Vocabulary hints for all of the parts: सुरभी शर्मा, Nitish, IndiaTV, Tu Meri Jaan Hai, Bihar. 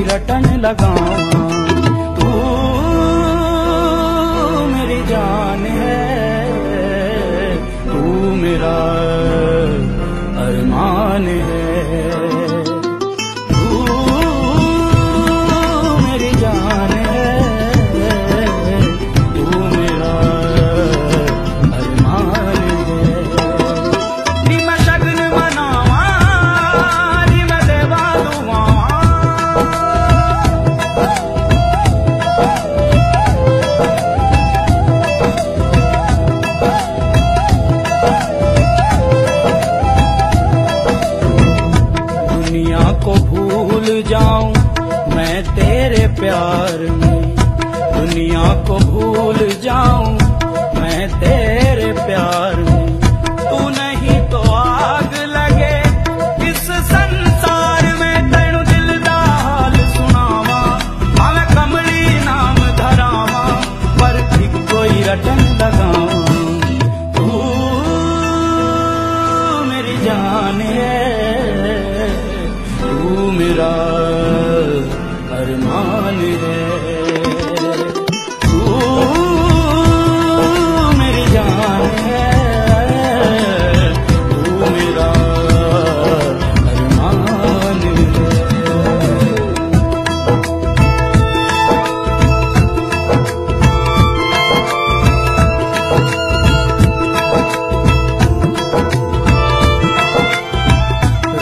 की रटन लगाऊं। तू मेरी जान है, तू मेरा अरमान है। तू मेरी जान है, तू मेरा अरमान है। मैं शगन मनावा, मैं देवा दुआ, दुनिया को भूल जाऊं मैं तेरे प्यार में। दुनिया को भूल जाऊं मैं तेरे प्यार में। तू नहीं तो आग लगे इस संसार में। तेनू दिल दा हाल सुनावा, भावे कमली नाम धरावा, पर भी कोई रटन लगावा। तू मेरी जान है, तू मेरा अरमान है। तू मेरी जान है, तू मेरा अरमान है।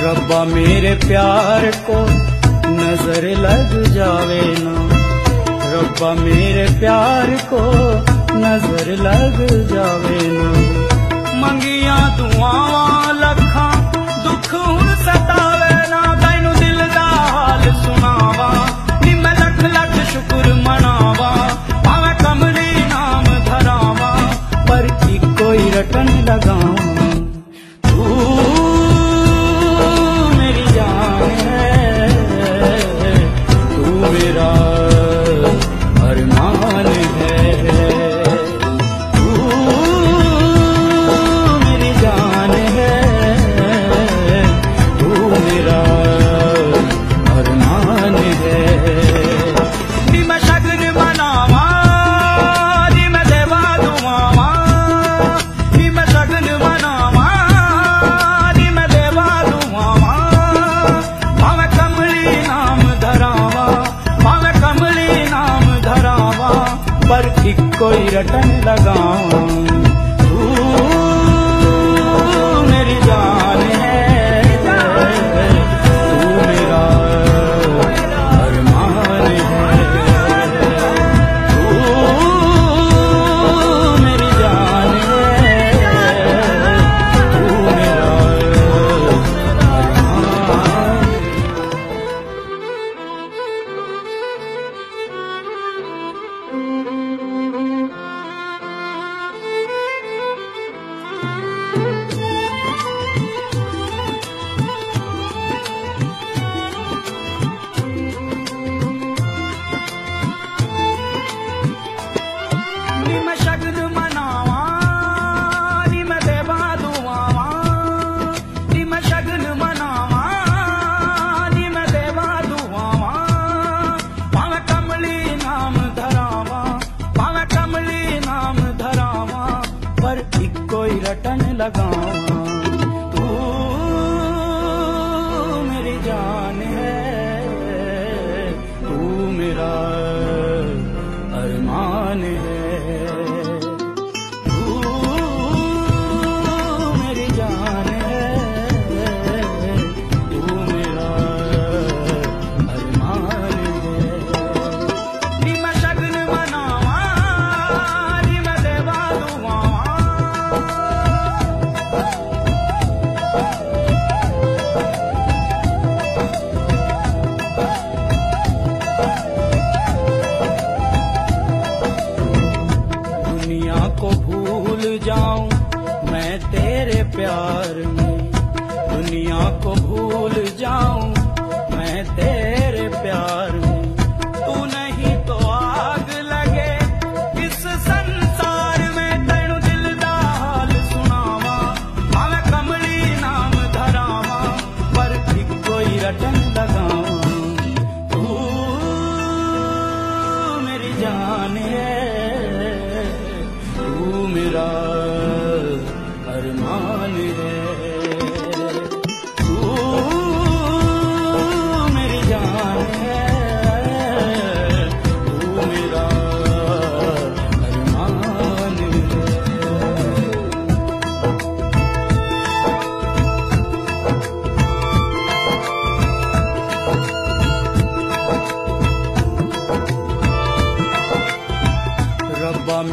रब्बा मेरे प्यार को नजर लग जावे ना, रब्बा मेरे प्यार को नजर लग जावे ना। मंगिया दुआवा लखा, दुख हुन सतावे ना। तैनू दिल दा हाल सुनावा, नी मैं लख लख शुक्र मनावा, भावे कमली नाम धरावा, पर की कोई रटन लगावा। पर की कोई रटन लगाऊं। तू मेरी जान है, तू मेरा अरमान है। तू मेरी जान है, तू मेरा अरमान। रटन लगावा। तू मेरी जान है, तू मेरा अरमान है। तू मेरी जान है, तू मेरा अरमान है। नी मैं शगन मनावा, नी मैं देवा दुआ, को भूल जाऊं मैं तेरे प्यार में। दुनिया को भूल जाऊं मैं तेरे प्यार में। तू नहीं तो आग लगे इस संसार में। तेनू दिल दा हाल सुनावा, भावे कमली नाम धरावा, पर भी कोई रटन लगावा। तू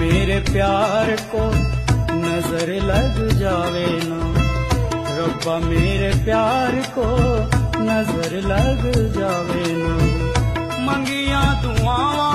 मेरे प्यार को नजर लग जावे ना, रब्बा मेरे प्यार को नजर लग जावे ना। मंगिया दुआवा